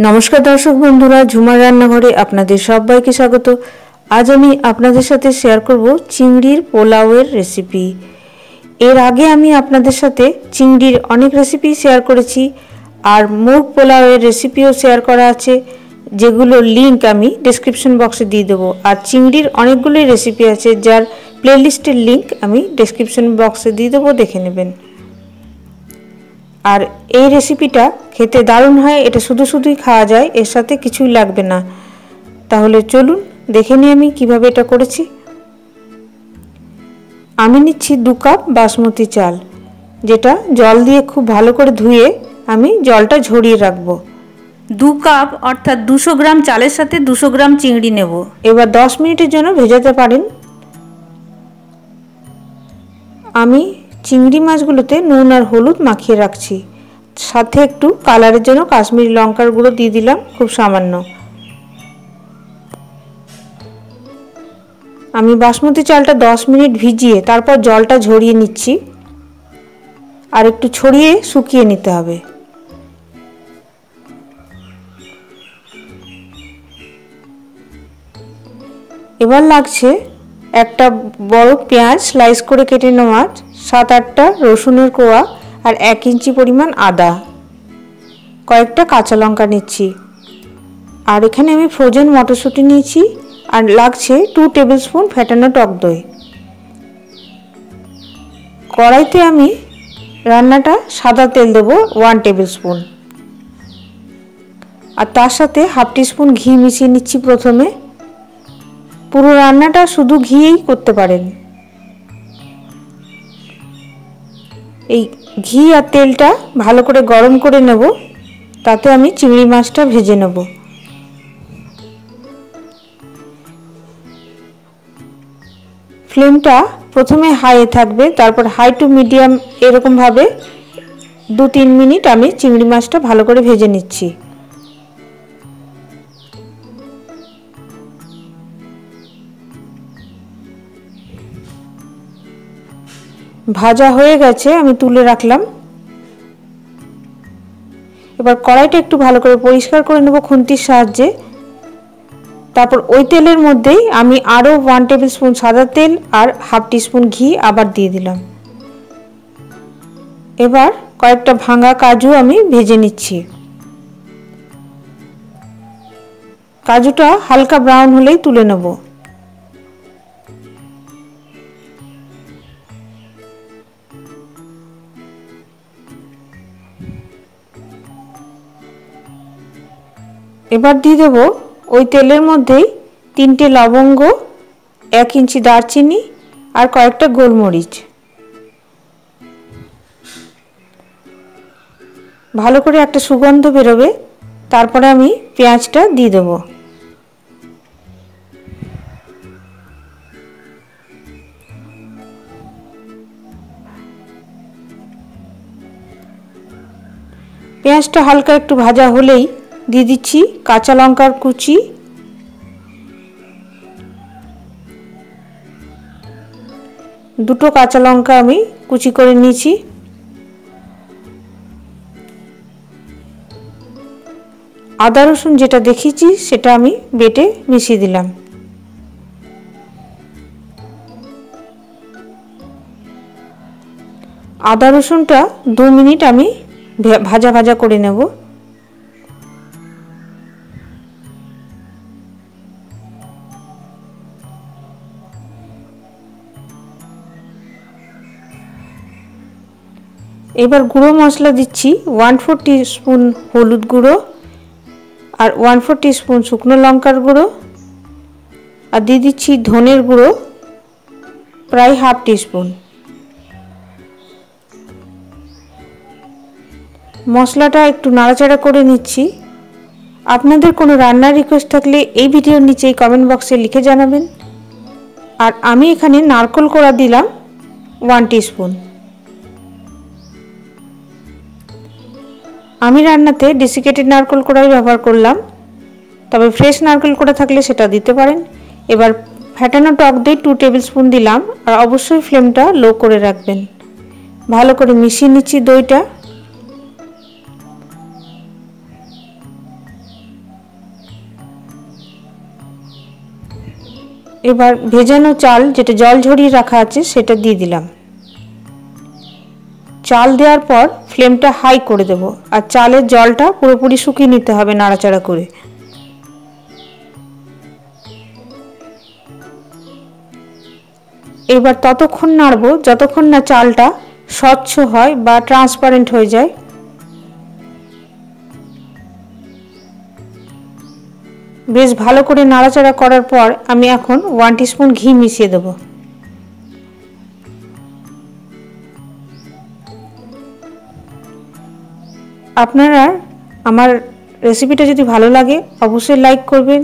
नमस्कार दर्शक बंधुरा झुमार रान्नाघरे आपनादेर सबाइके स्वागत। आज आमी आपनादेर साथे शेयर करब चिंगड़िर पोलाओएर रेसिपि। एर आगे आमी आपनादेर साथे चिंगड़िर अनेक रेसिपि शेयर करेछि आर मुर्ग पोलाओएर रेसिपिओ शेयर करा आछे, जेगुलोर लिंक आमी डेस्क्रिप्शन बक्से दिये देब। आर चिंगड़िर अनेकगुलोई रेसिपि आछे जार प्लेलिस्टेर लिंक आमी डेस्क्रिप्शन बक्से दिये देब, देखे नेबेन। और ये रेसिपिटा खेते दारुण है, ये शुधु शुधुई खावा जाए, एर साथे किछुई लागबे ना। ताहले चलुन देखे निई आमी किभाबे एटा करेछि। आमी निच्छि 2 कप बासमती चाल, जेटा जल दिए खूब भालो करे धुए आमी जलटा झरिए राखबो। 2 कप अर्थात 200 ग्राम चालेर साथे 200 ग्राम चिंगड़ी नेब। एबार 10 मिनिटेर जोन्नो भेजाते पारेन। आमी चिंगड़ी माछगुलोते नून और हलुद माखिए रखी, साथे एकटू कलर जोनो काश्मीरी लंकार गुड़ो दिए दिलाम खूब सामान्य। आमी बासमती चालटा 10 मिनट भिजिए तारपर जलटा झरिए निच्छि और एकटू छड़िए शुकिए निते हबे। एबार लागछे एकटा बड़ो पेंयाज स्लाइस करे केटे नेওয়া, 7-8टा रसुनेर कोया और 1 इंची परिमाण आदा, कयेकटा काँचा लंका निচ্ছি। और एखाने आमी फ्रोजेन मटरशुटी निয়েছি और लागছে 2 टेबिलस्पून फैटानो टक दई। कड़ाईते आमी रान्नाटा सादा तेल देब 1 टेबिलस्पून और तार साथे हाफ टी स्पून घी मिशिয়ে নিচ্ছি। प्रथमे पुरो रान्नाटा शुधु घिएই करते पारेन। घी और तेलटा भालो करे गरम करे नेब, ताते आमी चिंगड़ी माछटा भेजे नेब। फ्लेमटा प्रथमे हाई थाकबे, तारपर हाई टू मीडियम एरकम भावे 2-3 मिनिट आमी चिंगड़ी माछटा भालो करे भेजे निচ্ছি। भाजा हो गेछे, आमी तुले राखलाम। एबार कड़ाईटा एकटू भालो करे परिष्कार करे नेब खुंतिर साहाज्ये। तारपर ओई तेलेर मध्येई आमी आरो 1 टेबिलस्पून सादा तेल और हाफ टी स्पून घी आबार दिए दिलाम। एबार कयेकटा भांगा काजू आमी भेजे निচ্ছি। काजूटा हालका ब्राउन हलेई तुले नेब। एबार दिए देब ओई तेलेर मध्येई 3টে लवंग, 1 इंची दारचिनी और कयेकटा गोलमरिच। भालो करे एकटा सुगंध बेरोबे, तारपरे आमी पेंयाजटा दिए देब। पेंयाजटा हालका एकटू भाजा हलेई दिए दिচ্ছি কাঁচা লঙ্কার কুচি দুটো। কাঁচা লঙ্কা আমি কুচি করে নিয়েছি। আদা রসুন যেটা দেখিয়েছি সেটা আমি বেটে মিশিয়ে দিলাম। আদা রসুনটা 2 মিনিট আমি ভাজা ভাজা করে নেব। एबार गुड़ो मसला दिচ্ছি 1/4 टीस्पून हलुद गुड़ो और 1/4 टीस्पून शुकनो लंकार गुड़ो और दिए दिচ্ছি धनेर गुड़ो प्राय हाफ टीस्पून। मसलाटा एकটু নাড়াচাড়া করে নিচ্ছি। আপনাদের কোনো রান্নার রিকোয়েস্ট থাকলে এই ভিডিওর নিচে কমেন্ট বক্সে লিখে জানাবেন। আর আমি এখানে নারকেল কোড়া দিলাম 1 टीस्पून। आमी रान्नाते डेसिकेटेड नारकेल कोड़ाई व्यवहार करलाम, तबे फ्रेश नारकेल कोड़ा थाकले सेटा दिते पारेन। एबार फैटानो टक दई 2 टेबिलस्पून दिलाम और अवश्यई फ्लेमटा लो करे राखबेन। भालो करे मिशिয়ে নিচ্ছি দইটা। एबार भेजानो चाल जेटा जल झरिए रखा आछे सेटा दिए दिलाम। चाल देওয়ার पर फ्लेमटा हाई करे देब और चालेर जलटा पुरोपुरी शुकिয়ে নিতে হবে नाड़ाचाड़ा करे। एबार ततक्षण नाड़ब जतक्षण ना चालटा स्वच्छ हय बा ट्रांसपारेंट हये जाय। बेश भालो करे नाड़ाचाड़ा करार पर आमी एखन 1 टीस्पून घी मिशिए देब। आपनारा आमार रेसिपिटा जोदि भालो लागे अवश्यई लाइक करबेन,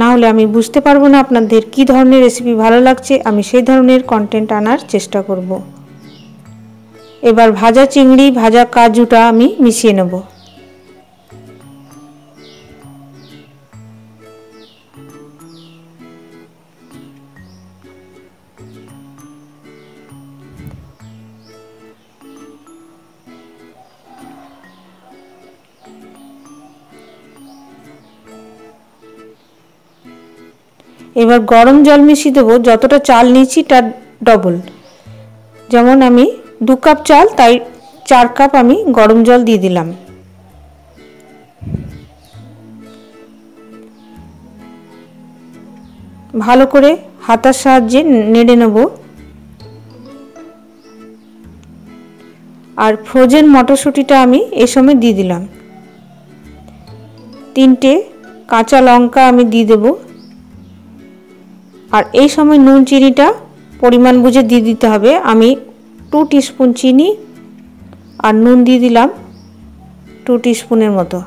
ना होले आमी बुझते पारबो ना आपनादेर कि धरनेर रेसिपि भालो लागछे, आमी सेई धरनेर कन्टेंट आनार चेष्टा करब। एबार भाजा चिंगड़ी भाजा काजूटा आमी मिशिए नेब। एबार गरम जल मिशिए देव जतटा चाल निएछि तार डबल, जेमन आमी 2 कप चाल ताई 4 कप आमी गरम जल दिए दिलाम। भालो करे हातार साहाज्ये नेड़े नेब। आर फ्रोजेन मटरशुटिटा आमी एई समय दिए दिलाम। 3টে काँचा लंका आमी दिए देब। और এই সময় নুন চিনিটা পরিমাণ বুঝে দিয়ে দিতে হবে। আমি 2 টিস্পুন চিনি আর নুন দিয়ে দিলাম 2 টিস্পুনের মতো।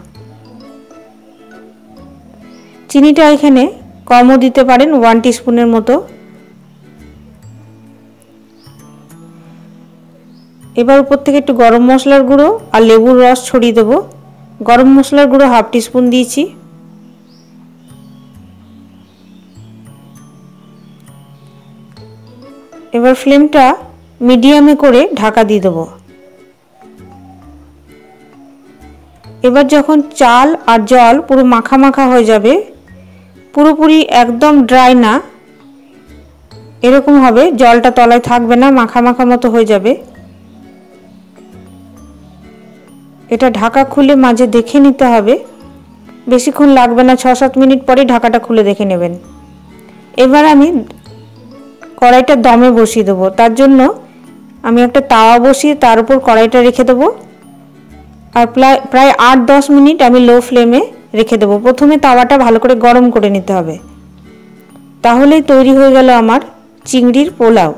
চিনিটা এখানে কমও দিতে পারেন 1 টিস্পুনের মতো। এবার উপর থেকে একটু গরম মশলার গুঁড়ো আর লেবুর রস ছড়িয়ে দেব। গরম মশলার গুঁড়ো হাফ টিস্পুন দিয়েছি। एबार फ्लेमटा मीडियमे करे ढाका दिए देब। एबार जखन चाल और जल पुरो माखा माखा हो जाबे, पुरोपुरी एकदम ड्राई ना, एरकम होबे जलटा तलाय थाकबे ना, माखा माखा मतो हो जाबे। एटा ढाका खुले माझे देखे निते होबे, बेशिक्षण लागबे ना, 6-7 मिनिट परे ढाकाटा खुले देखे नेबेन। एबार आमी कड़ाईटा दमे बसिए देव। तार जोन्नो आमी एकटा तावा बसिए तार उपर कड़ाईटा रेखे देव और प्राय 8-10 मिनट आमी लो फ्लेमे रेखे देव। प्रथमे तावाटा भालो करे गरम करे निते होबे, ताहलेई तैरी हये गेल आमार चिंगड़िर पोलाओ।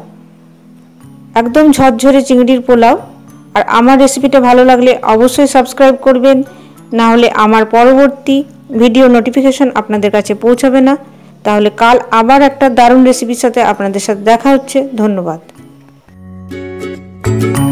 एकदम झरझरे चिंगड़िर पोलाओ। और आमार रेसिपिटा भालो लागले अवश्यई सबस्क्राइब करबेन, ना होले आमार परबर्ती भिडियो नोटिफिकेशन आपनादेर काछे पौंछाबे ना। তাহলে কাল আবার একটা দারুণ রেসিপির সাথে আপনাদের সাথে দেখা হচ্ছে। ধন্যবাদ।